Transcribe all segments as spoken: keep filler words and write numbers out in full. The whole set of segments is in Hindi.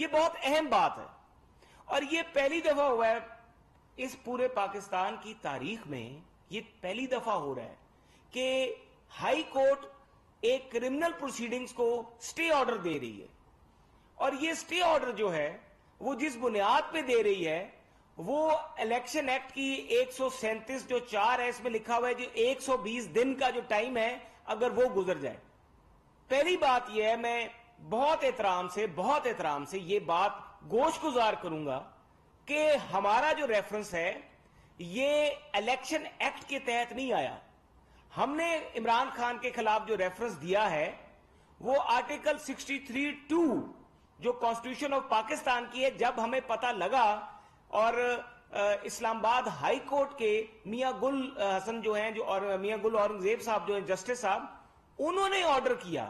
ये बहुत अहम बात है और ये पहली दफा हुआ है इस पूरे पाकिस्तान की तारीख में। ये पहली दफा हो रहा है कि हाई कोर्ट एक क्रिमिनल प्रोसीडिंग्स को स्टे ऑर्डर दे रही है और ये स्टे ऑर्डर जो है वो जिस बुनियाद पे दे रही है वो इलेक्शन एक्ट की एक सौ सैंतीस जो चार है इसमें लिखा हुआ है जो एक सौ बीस दिन का जो टाइम है अगर वो गुजर जाए। पहली बात यह है, मैं बहुत एहतराम से बहुत एहतराम से ये बात गोश गुजार करूंगा कि हमारा जो रेफरेंस है ये इलेक्शन एक्ट के तहत नहीं आया। हमने इमरान खान के खिलाफ जो रेफरेंस दिया है वो आर्टिकल सिक्सटी थ्री टू जो कॉन्स्टिट्यूशन ऑफ पाकिस्तान की है। जब हमें पता लगा और इस्लामाबाद हाई कोर्ट के मिया गुल हसन जो हैं जो और मिया गुल औरंगजेब साहब जो हैं जस्टिस साहब उन्होंने ऑर्डर किया,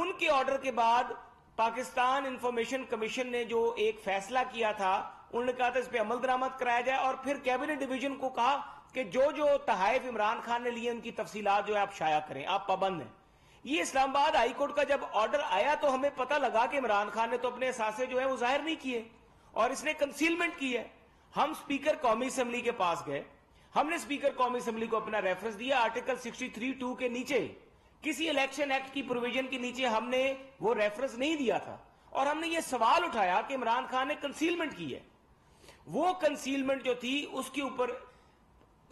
उनके ऑर्डर के बाद पाकिस्तान इंफॉर्मेशन कमीशन ने जो एक फैसला किया था उन्होंने कहा था इस पर अमल दरामद कराया जाए और फिर कैबिनेट डिवीजन को कहा कि जो जो तहरीफ इमरान खान ने लिए उनकी तफसीलात जो है आप शाया करें, आप पाबंद हैं। ये इस्लामाबाद हाई कोर्ट का जब ऑर्डर आया तो हमें पता लगा कि इमरान खान ने तो अपने असासे जो है वो जाहिर नहीं किए और इसने कंसीलमेंट की है। हम स्पीकर कौमी असम्बली के पास गए, हमने स्पीकर कौमी असम्बली को अपना रेफरेंस दिया। आर्टिकल सिक्सटी थ्री टू के नीचे किसी इलेक्शन एक्ट की प्रोविजन के नीचे हमने वो रेफरेंस नहीं दिया था और हमने ये सवाल उठाया कि इमरान खान ने कंसीलमेंट की है। वो कंसीलमेंट जो थी उसके ऊपर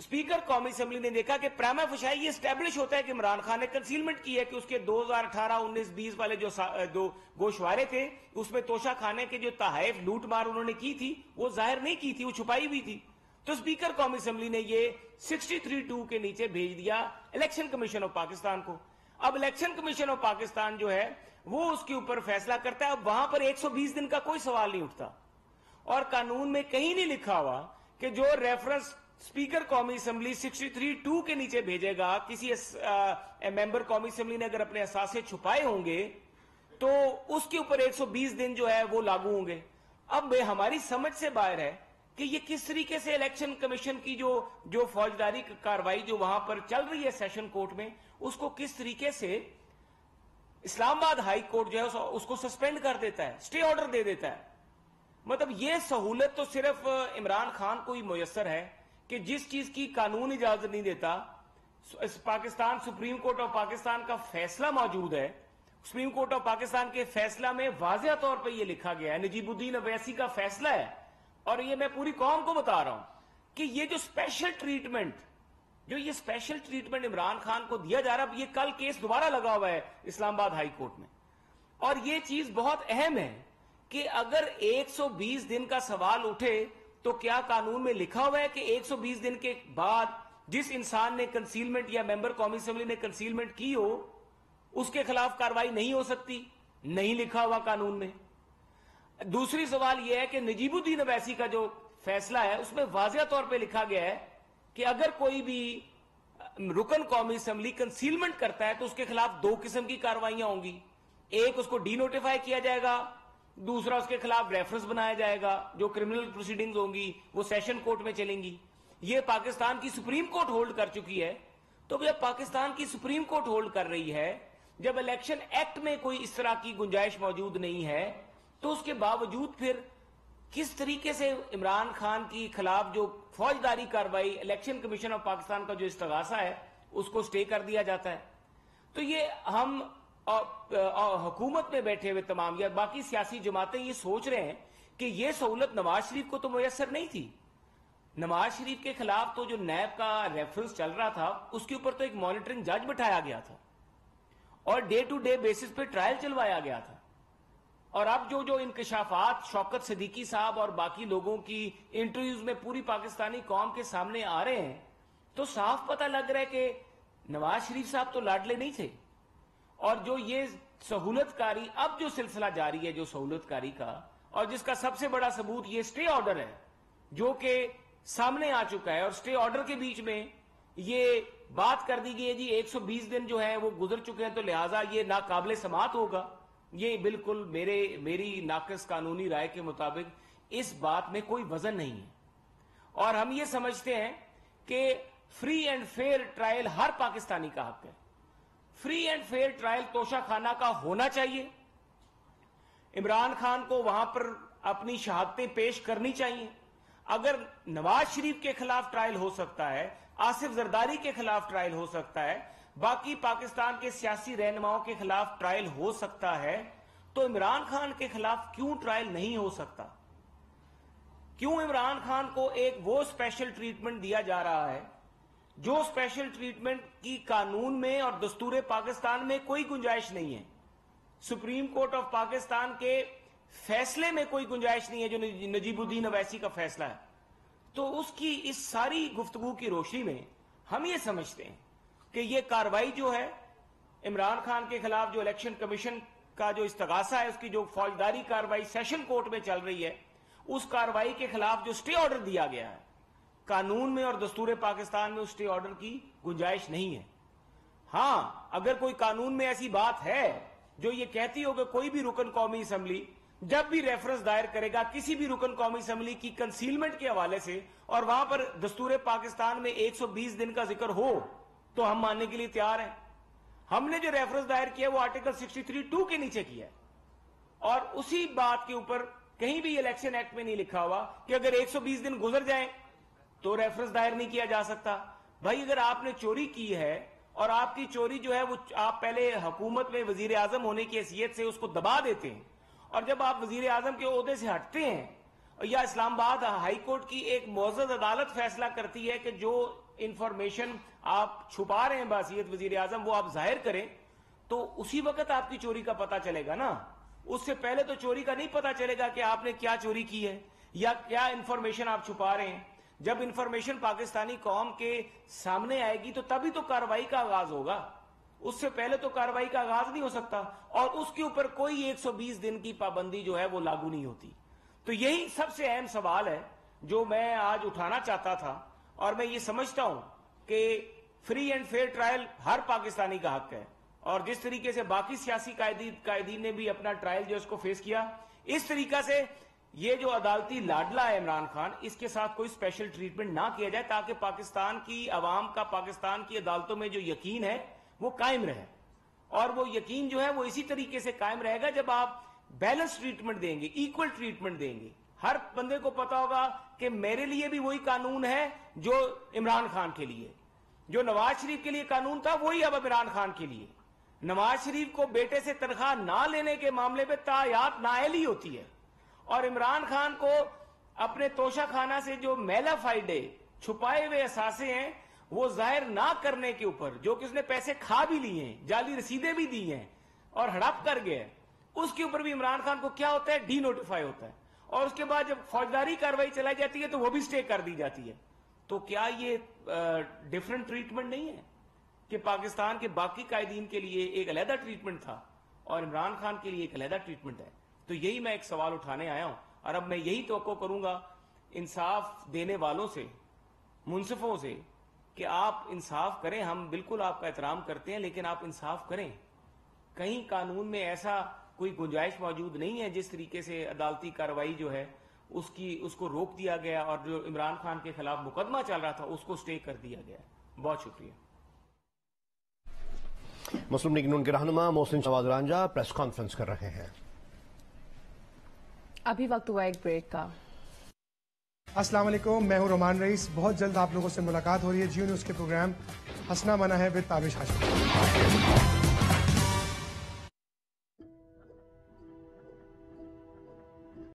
स्पीकर कौमी असेंबली ने देखा कि प्राइमा फशाई ये स्टैब्लिश होता है कि इमरान खान ने कंसीलमेंट की है कि उसके दो हज़ार अठारह उन्नीस बीस वाले जो दो गोशवारे थे उसमें तोशाखाने के जो तहरीफ लूट मार उन्होंने की थी वो जाहिर नहीं की थी, वो छुपाई हुई थी। तो स्पीकर कौमी असेंबली ने ये सिक्सटी थ्री टू के नीचे भेज दिया इलेक्शन कमीशन ऑफ पाकिस्तान को। अब इलेक्शन कमीशन ऑफ पाकिस्तान जो है वो उसके ऊपर फैसला करता है। अब वहां पर एक सौ बीस दिन का कोई सवाल नहीं उठता और कानून में कहीं नहीं लिखा हुआ कि जो रेफरेंस स्पीकर कौमी असम्बली सिक्सटी थ्री टू के नीचे भेजेगा किसी आ, मेंबर कौमी असम्बली ने अगर अपने असासे छुपाए होंगे तो उसके ऊपर एक सौ बीस दिन जो है वो लागू होंगे। अब हमारी समझ से बाहर है कि ये किस तरीके से इलेक्शन कमीशन की जो जो फौजदारी कार्रवाई जो वहां पर चल रही है सेशन कोर्ट में उसको किस तरीके से इस्लामाबाद हाई कोर्ट जो है उसको सस्पेंड कर देता है, स्टे ऑर्डर दे देता है। मतलब ये सहूलत तो सिर्फ इमरान खान को ही मुयसर है कि जिस चीज की कानून इजाजत नहीं देता, इस Pakistan supreme court of Pakistan का फैसला मौजूद है। सुप्रीम कोर्ट ऑफ पाकिस्तान के फैसला में वाज़ेह तौर पर यह लिखा गया है, नजीबुद्दीन अवैसी का फैसला है और ये मैं पूरी कौम को बता रहा हूं कि ये जो स्पेशल ट्रीटमेंट जो ये स्पेशल ट्रीटमेंट इमरान खान को दिया जा रहा है, ये कल केस दोबारा लगा हुआ है इस्लामाबाद हाई कोर्ट में और ये चीज बहुत अहम है कि अगर एक सौ बीस दिन का सवाल उठे तो क्या कानून में लिखा हुआ है कि एक सौ बीस दिन के बाद जिस इंसान ने कंसीलमेंट या मेंबर कौमी असेंबली ने कंसीलमेंट की हो उसके खिलाफ कार्रवाई नहीं हो सकती? नहीं लिखा हुआ कानून में। दूसरी सवाल यह है कि नजीबुद्दीन अवैसी का जो फैसला है उसमें वाज़ेह तौर पे लिखा गया है कि अगर कोई भी रुकन कौमी असम्बली कंसीलमेंट करता है तो उसके खिलाफ दो किस्म की कार्रवाइयां होंगी। एक, उसको डी नोटिफाई किया जाएगा, दूसरा उसके खिलाफ रेफरेंस बनाया जाएगा। जो क्रिमिनल प्रोसीडिंग्स होंगी वो सेशन कोर्ट में चलेंगी। ये पाकिस्तान की सुप्रीम कोर्ट होल्ड कर चुकी है। तो जब पाकिस्तान की सुप्रीम कोर्ट होल्ड कर रही है, जब इलेक्शन एक्ट में कोई इस तरह की गुंजाइश मौजूद नहीं है तो उसके बावजूद फिर किस तरीके से इमरान खान के खिलाफ जो फौजदारी कार्रवाई इलेक्शन कमीशन ऑफ पाकिस्तान का जो इस्तगासा है उसको स्टे कर दिया जाता है। तो ये हम हुकूमत में बैठे हुए तमाम या बाकी सियासी जमातें ये सोच रहे हैं कि ये सहूलत नवाज शरीफ को तो मुयसर नहीं थी। नवाज शरीफ के खिलाफ तो जो नैब का रेफरेंस चल रहा था उसके ऊपर तो एक मॉनिटरिंग जज बिठाया गया था और डे टू डे बेसिस पे ट्रायल चलवाया गया था। और अब जो जो इंकशाफात शौकत सिद्दीकी साहब और बाकी लोगों की इंटरव्यूज में पूरी पाकिस्तानी कौम के सामने आ रहे हैं तो साफ पता लग रहा है कि नवाज शरीफ साहब तो लाडले नहीं थे। और जो ये सहूलतकारी अब जो सिलसिला जारी है जो सहूलतकारी का, और जिसका सबसे बड़ा सबूत ये स्टे ऑर्डर है जो कि सामने आ चुका है। और स्टे ऑर्डर के बीच में ये बात कर दी गई है जी एक सौ बीस दिन जो है वो गुजर चुके हैं तो लिहाजा ये नाकाबिले समात होगा। ये बिल्कुल मेरे मेरी नाकिस कानूनी राय के मुताबिक इस बात में कोई वजन नहीं है। और हम ये समझते हैं कि फ्री एंड फेयर ट्रायल हर पाकिस्तानी का हक है। Free and fair trial Toshakhana का होना चाहिए। इमरान खान को वहां पर अपनी शहादतें पेश करनी चाहिए। अगर नवाज शरीफ के खिलाफ ट्रायल हो सकता है, आसिफ जरदारी के खिलाफ ट्रायल हो सकता है, बाकी पाकिस्तान के सियासी रहनुमाओं के खिलाफ ट्रायल हो सकता है, तो इमरान खान के खिलाफ क्यों ट्रायल नहीं हो सकता? क्यों इमरान खान को एक वो स्पेशल ट्रीटमेंट दिया जा रहा है जो स्पेशल ट्रीटमेंट की कानून में और दस्तूर पाकिस्तान में कोई गुंजाइश नहीं है? सुप्रीम कोर्ट ऑफ पाकिस्तान के फैसले में कोई गुंजाइश नहीं है जो नजीबुद्दीन अवैसी का फैसला है। तो उसकी इस सारी गुफ्तगू की रोशनी में हम ये समझते हैं कि ये कार्रवाई जो है इमरान खान के खिलाफ, जो इलेक्शन कमीशन का जो इस्तगासा है, उसकी जो फौजदारी कार्रवाई सेशन कोर्ट में चल रही है, उस कार्रवाई के खिलाफ जो स्टे ऑर्डर दिया गया है, कानून में और दस्तूर पाकिस्तान में उस स्टे ऑर्डर की गुंजाइश नहीं है। हाँ, अगर कोई कानून में ऐसी बात है जो ये कहती हो कि कोई भी रुकन कौमी असम्बली जब भी रेफरेंस दायर करेगा किसी भी रुकन कौमी असम्बली की कंसीलमेंट के हवाले से, और वहां पर दस्तूर पाकिस्तान में एक सौ बीस दिन का जिक्र हो, तो हम मानने के लिए तैयार हैं। हमने जो रेफरेंस दायर किया वो आर्टिकल सिक्सटी थ्री टू के नीचे किया है, और उसी बात के ऊपर कहीं भी इलेक्शन एक्ट में नहीं लिखा हुआ कि अगर एक सौ बीस दिन गुजर जाएं तो रेफरेंस दायर नहीं किया जा सकता। भाई, अगर आपने चोरी की है और आपकी चोरी जो है वो आप पहले हुकूमत में वजीर आजम होने की हैसियत से उसको दबा देते हैं, और जब आप वजीर आजम के ओहदे से हटते हैं या इस्लामाबाद हाई कोर्ट की एक मुअज़्ज़ज़ अदालत फैसला करती है कि जो इंफॉर्मेशन आप छुपा रहे हैं बासियत वजीर आजम वो आप जाहिर करें, तो उसी वक्त आपकी चोरी का पता चलेगा ना। उससे पहले तो चोरी का नहीं पता चलेगा कि आपने क्या चोरी की है या क्या इंफॉर्मेशन आप छुपा रहे हैं। जब इंफॉर्मेशन पाकिस्तानी कौम के सामने आएगी तो तभी तो कार्रवाई का आगाज होगा, उससे पहले तो कार्रवाई का आगाज नहीं हो सकता, और उसके ऊपर कोई एक सौ बीस दिन की पाबंदी जो है वो लागू नहीं होती। तो यही सबसे अहम सवाल है जो मैं आज उठाना चाहता था, और मैं ये समझता हूं कि फ्री एंड फेयर ट्रायल हर पाकिस्तानी का हक है, और जिस तरीके से बाकी सियासी कायदी ने भी अपना ट्रायल जो उसको फेस किया, इस तरीका से ये जो अदालती लाडला है इमरान खान, इसके साथ कोई स्पेशल ट्रीटमेंट ना किया जाए, ताकि पाकिस्तान की आवाम का पाकिस्तान की अदालतों में जो यकीन है वो कायम रहे, और वो यकीन जो है वो इसी तरीके से कायम रहेगा जब आप बैलेंस ट्रीटमेंट देंगे, इक्वल ट्रीटमेंट देंगे। हर बंदे को पता होगा कि मेरे लिए भी वही कानून है जो इमरान खान के लिए, जो नवाज शरीफ के लिए कानून था वही अब इमरान खान के लिए। नवाज शरीफ को बेटे से तनख्वाह ना लेने के मामले में तायात नाअहली होती है, और इमरान खान को अपने तोशाखाना से जो मैला फायदे छुपाए हुए असासे हैं वो जाहिर ना करने के ऊपर, जो कि उसने पैसे खा भी लिए हैं, जाली रसीदें भी दी हैं और हड़प कर गए, उसके ऊपर भी इमरान खान को क्या होता है, डी नोटिफाई होता है, और उसके बाद जब फौजदारी कार्रवाई चलाई जाती है तो वो भी स्टे कर दी जाती है। तो क्या ये डिफरेंट ट्रीटमेंट नहीं है कि पाकिस्तान के बाकी कायदीन के लिए एक अलहदा ट्रीटमेंट था और इमरान खान के लिए एक अलहदा ट्रीटमेंट है? तो यही मैं एक सवाल उठाने आया हूं, और अब मैं यही तवक्को करूंगा इंसाफ देने वालों से, मुंसिफों से, कि आप इंसाफ करें। हम बिल्कुल आपका एहतराम करते हैं, लेकिन आप इंसाफ करें। कहीं कानून में ऐसा कोई गुंजाइश मौजूद नहीं है जिस तरीके से अदालती कार्रवाई जो है उसकी उसको रोक दिया गया, और जो इमरान खान के खिलाफ मुकदमा चल रहा था उसको स्टे कर दिया गया। बहुत शुक्रिया। मुस्लिम लीग नून के रहनुमा मोहसिन शहनवाज रांझा प्रेस कॉन्फ्रेंस कर रहे हैं। अभी वक्त हुआ एक ब्रेक का। अस्सलाम वालेकुम, मैं हूं रोमान रईस। बहुत जल्द आप लोगों से मुलाकात हो रही है जियो न्यूज़ के प्रोग्राम हंसना बना है विद तावेश हाशमी।